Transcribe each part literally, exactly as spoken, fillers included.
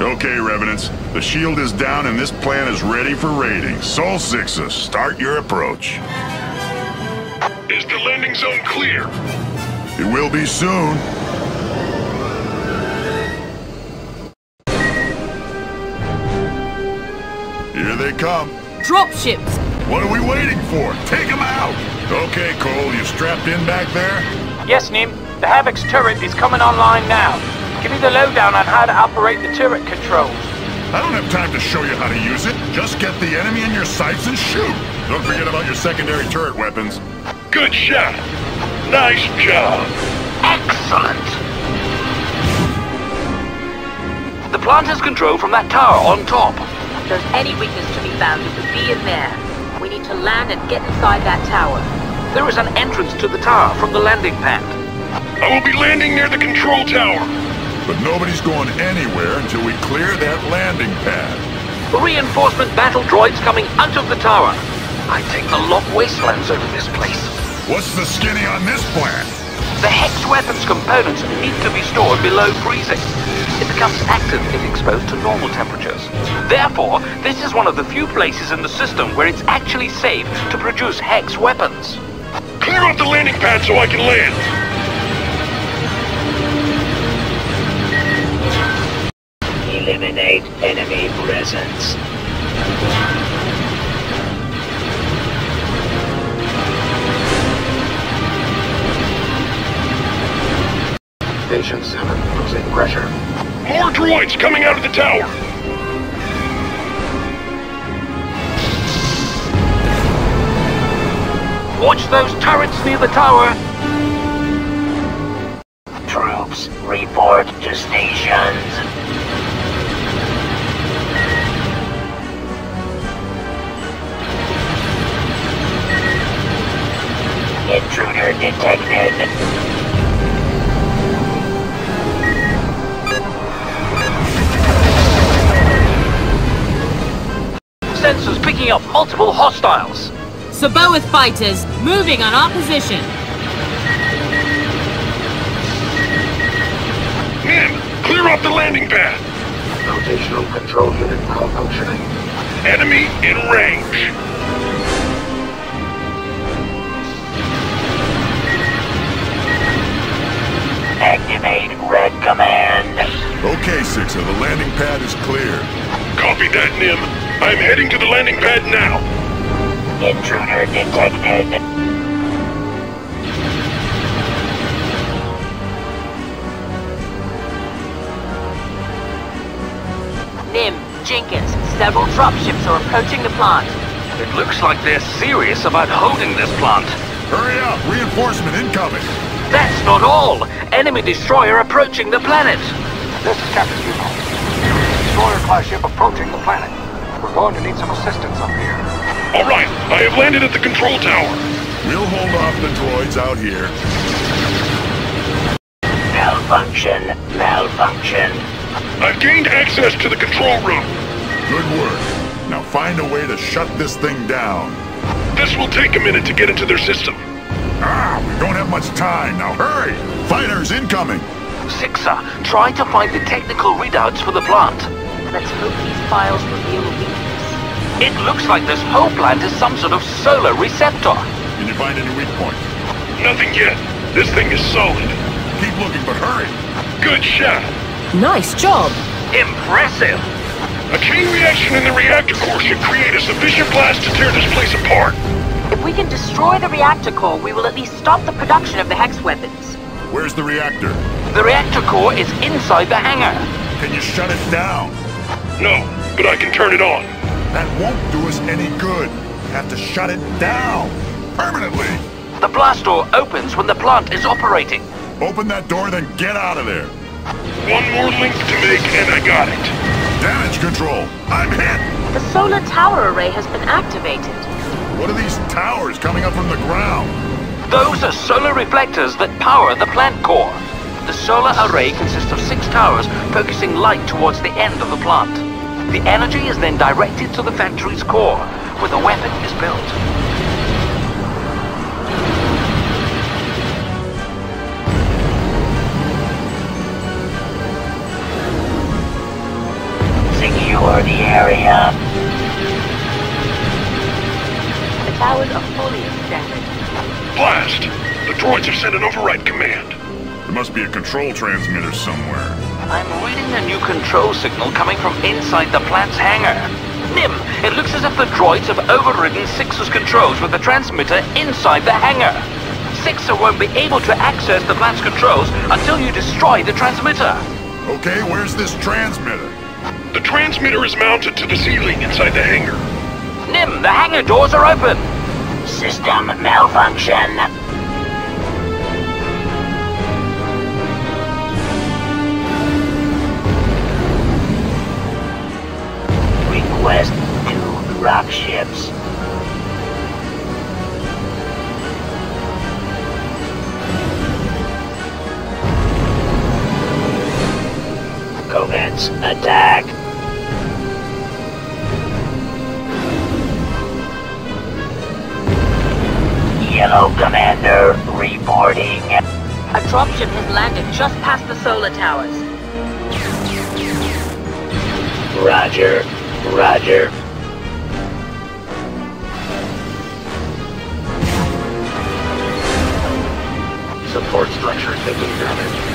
Okay, Revenants. The shield is down and this plan is ready for raiding. Sol Sixus, start your approach. Is the landing zone clear? It will be soon. Here they come. Dropships! What are we waiting for? Take them out! Okay, Cole, you strapped in back there? Yes, Nim. The Havoc's turret is coming online now. Give me the lowdown on how to operate the turret controls. I don't have time to show you how to use it. Just get the enemy in your sights and shoot! Don't forget about your secondary turret weapons. Good shot! Nice job! Excellent! The plant is controlled from that tower on top. If there's any weakness to be found, it would be in there. We need to land and get inside that tower. There is an entrance to the tower from the landing pad. I will be landing near the control tower. But nobody's going anywhere until we clear that landing pad. The reinforcement battle droids coming out of the tower. I take the lock wastelands over this place. What's the skinny on this plan? The hex weapons components need to be stored below freezing. It becomes active if exposed to normal temperatures. Therefore, this is one of the few places in the system where it's actually safe to produce hex weapons. Clear off the landing pad so I can land. Eliminate enemy presence. Station seven losing pressure. More droids coming out of the tower! Watch those turrets near the tower! Troops, report to stations. Intruder detected. Sensors picking up multiple hostiles. Saboath fighters moving on our position. Nim, clear off the landing pad. Rotational control unit malfunctioning. Enemy in range. Activate red command. Okay, Sixer, the landing pad is clear. Copy that, Nim. I'm heading to the landing pad now. Intruder detected. Nim, Jenkins, several dropships are approaching the plant. It looks like they're serious about holding this plant. Hurry up! Reinforcement incoming! That's not all! Enemy destroyer approaching the planet! This is Captain Hugo. There is a destroyer-class ship approaching the planet. We're going to need some assistance up here. Alright, I have landed at the control tower. We'll hold off the droids out here. Malfunction, malfunction. I've gained access to the control room. Good work. Now find a way to shut this thing down. This will take a minute to get into their system. Ah, we don't have much time. Now hurry! Fighters incoming! Sixer, try to find the technical readouts for the plant. Let's hope these files reveal a weakness. It looks like this whole plant is some sort of solar receptor. Can you find any weak point? Nothing yet. This thing is solid. Keep looking, but hurry! Good shot! Nice job! Impressive! A chain reaction in the reactor core should create a sufficient blast to tear this place apart. If we can destroy the reactor core, we will at least stop the production of the hex weapons. Where's the reactor? The reactor core is inside the hangar. Can you shut it down? No, but I can turn it on. That won't do us any good. We have to shut it down. Permanently. The blast door opens when the plant is operating. Open that door, then get out of there. One more link to make and I got it. Damage control. I'm hit. The solar tower array has been activated. What are these towers coming up from the ground? Those are solar reflectors that power the plant core. The solar array consists of six towers focusing light towards the end of the plant. The energy is then directed to the factory's core, where the weapon is built. the area. The towers are fully extended. Blast! The droids have sent an override command. There must be a control transmitter somewhere. I'm reading a new control signal coming from inside the plant's hangar. Nim, it looks as if the droids have overridden Sixer's controls with the transmitter inside the hangar. Sixer won't be able to access the plant's controls until you destroy the transmitter. Okay, where's this transmitter? The transmitter is mounted to the ceiling inside the hangar. Nim, the hangar doors are open. System malfunction. Request two rock ships. Covets, attack. Yellow Commander reporting. A dropship has landed just past the solar towers. Roger, roger. Support structures have been damaged.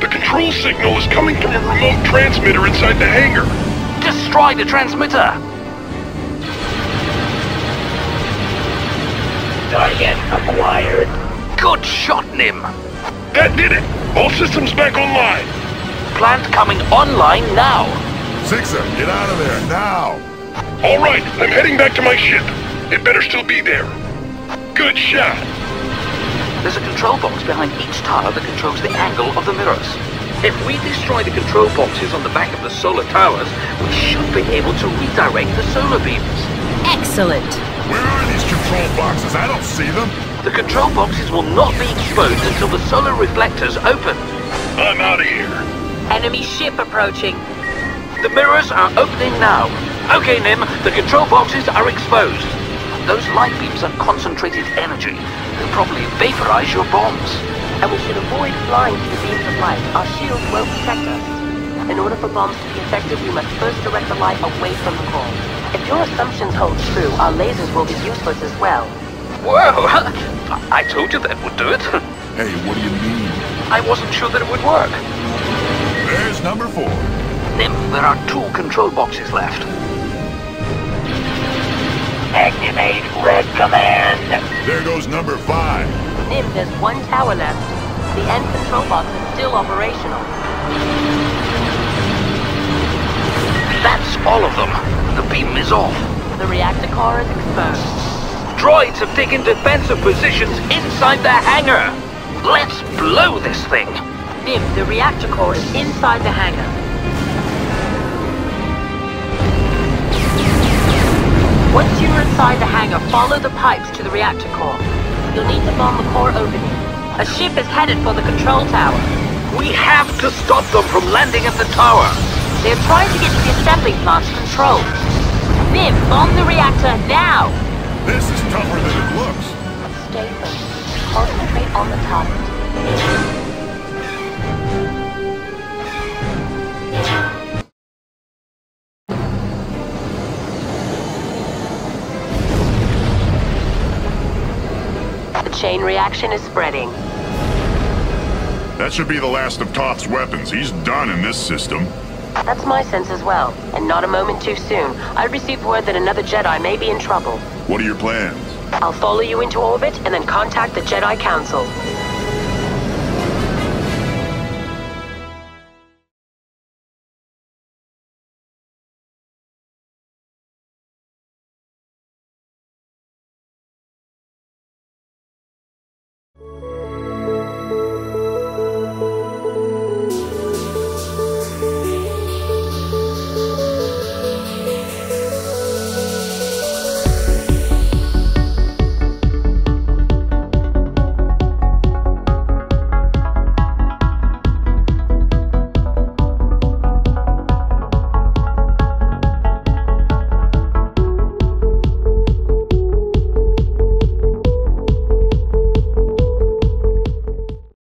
The control signal is coming from a remote transmitter inside the hangar. Destroy the transmitter! Target acquired. Good shot, Nim! That did it! All systems back online! Plant coming online now! Sixer, get out of there, now! Alright, I'm heading back to my ship. It better still be there. Good shot! There's a control box behind each tower that controls the angle of the mirrors. If we destroy the control boxes on the back of the solar towers, we should be able to redirect the solar beams. Excellent! Where are these control boxes? I don't see them! The control boxes will not be exposed until the solar reflectors open. I'm out of here. Enemy ship approaching. The mirrors are opening now. Okay, Nim, the control boxes are exposed. Those light beams are concentrated energy. They'll probably vaporize your bombs. And we should avoid flying to the beams of light. Our shields won't protect us. In order for bombs to be effective, we must first direct the light away from the core. If your assumptions hold true, our lasers will be useless as well. Whoa! I told you that would do it. Hey, what do you mean? I wasn't sure that it would work. There's number four. Nim, there are two control boxes left. Activate Red Command. There goes number five. Nim, there's one tower left. The end control box is still operational. That's all of them. The beam is off. The reactor core is exposed. Droids have taken defensive positions inside the hangar. Let's blow this thing. Nim, the reactor core is inside the hangar. Once you're inside the hangar, follow the pipes to the reactor core. You'll need to bomb the core opening. A ship is headed for the control tower. We have to stop them from landing at the tower. They're trying to get to the assembly plant's control. Nim, bomb the reactor now! This is tougher than it looks. Stay focused. Concentrate on the target. Chain reaction is spreading. That should be the last of Toph's weapons. He's done in this system. That's my sense as well, and not a moment too soon. I received word that another Jedi may be in trouble. What are your plans? I'll follow you into orbit and then contact the Jedi Council.